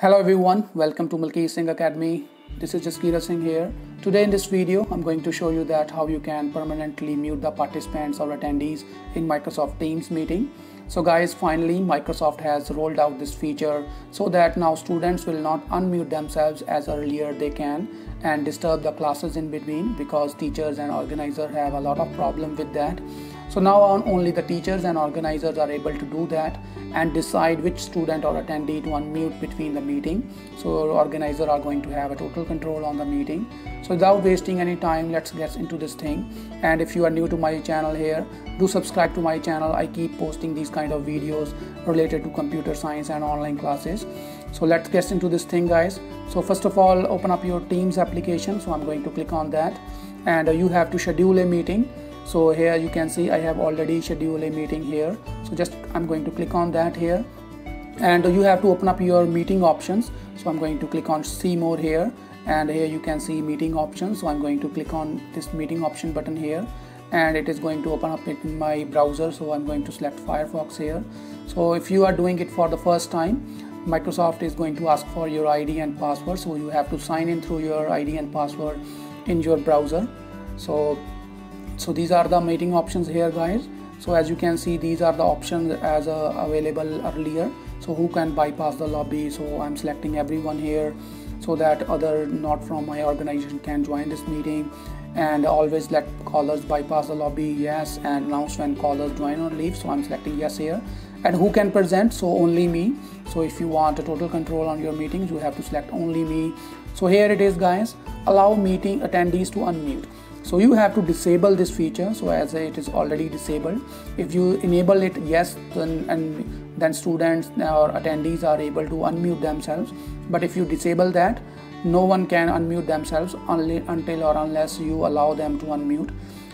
Hello everyone, welcome to Malkeet Singh Academy. This is Jaskira Singh here. Today in this video, I'm going to show you that how you can permanently mute the participants or attendees in Microsoft Teams meeting. So guys, finally Microsoft has rolled out this feature so that now students will not unmute themselves as earlier they can and disturb the classes in between, because teachers and organizers have a lot of problem with that. So now on only the teachers and organizers are able to do that and decide which student or attendee to unmute between the meeting. So organizers are going to have a total control on the meeting. So without wasting any time, let's get into this thing. And if you are new to my channel here, do subscribe to my channel. I keep posting these kind of videos related to computer science and online classes. So let's get into this thing, guys. So first of all, open up your Teams application. So I'm going to click on that, and you have to schedule a meeting. So here you can see I have already scheduled a meeting here. So just I'm going to click on that here, and you have to open up your meeting options. So I'm going to click on see more here, and here you can see meeting options. So I'm going to click on this meeting option button here, and it is going to open up in my browser. So I'm going to select Firefox here. So if you are doing it for the first time, Microsoft is going to ask for your ID and password. So you have to sign in through your ID and password in your browser. So these are the meeting options here, guys. So as you can see, these are the options as available earlier. So who can bypass the lobby? So I'm selecting everyone here so that other not from my organization can join this meeting. And always let callers bypass the lobby, yes, and announce when callers join or leave. So I'm selecting yes here. And who can present? So only me. So if you want a total control on your meetings, you have to select only me. So here it is, guys. Allow meeting attendees to unmute. So you have to disable this feature. So as it is already disabled, if you enable it, yes, then students or attendees are able to unmute themselves. But if you disable that, no one can unmute themselves only until or unless you allow them to unmute.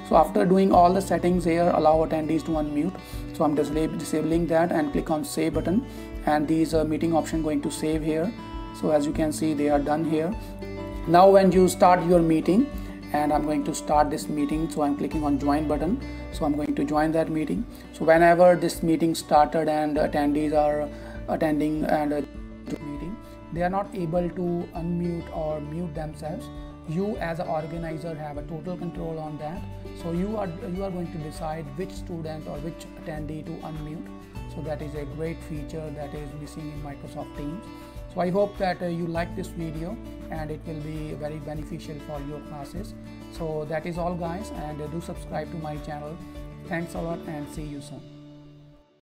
So after doing all the settings here, allow attendees to unmute. So I'm just disabling that and click on save button, and these meeting option going to save here. So as you can see, they are done here. Now when you start your meeting, and I'm going to start this meeting, so I'm clicking on join button. So I'm going to join that meeting. So whenever this meeting started and attendees are attending and meeting, they are not able to unmute or mute themselves. You as an organizer have a total control on that. So you are going to decide which student or which attendee to unmute. So that is a great feature that is missing in Microsoft Teams. So I hope that you like this video and it will be very beneficial for your classes. So that is all, guys, and do subscribe to my channel. Thanks a lot and see you soon.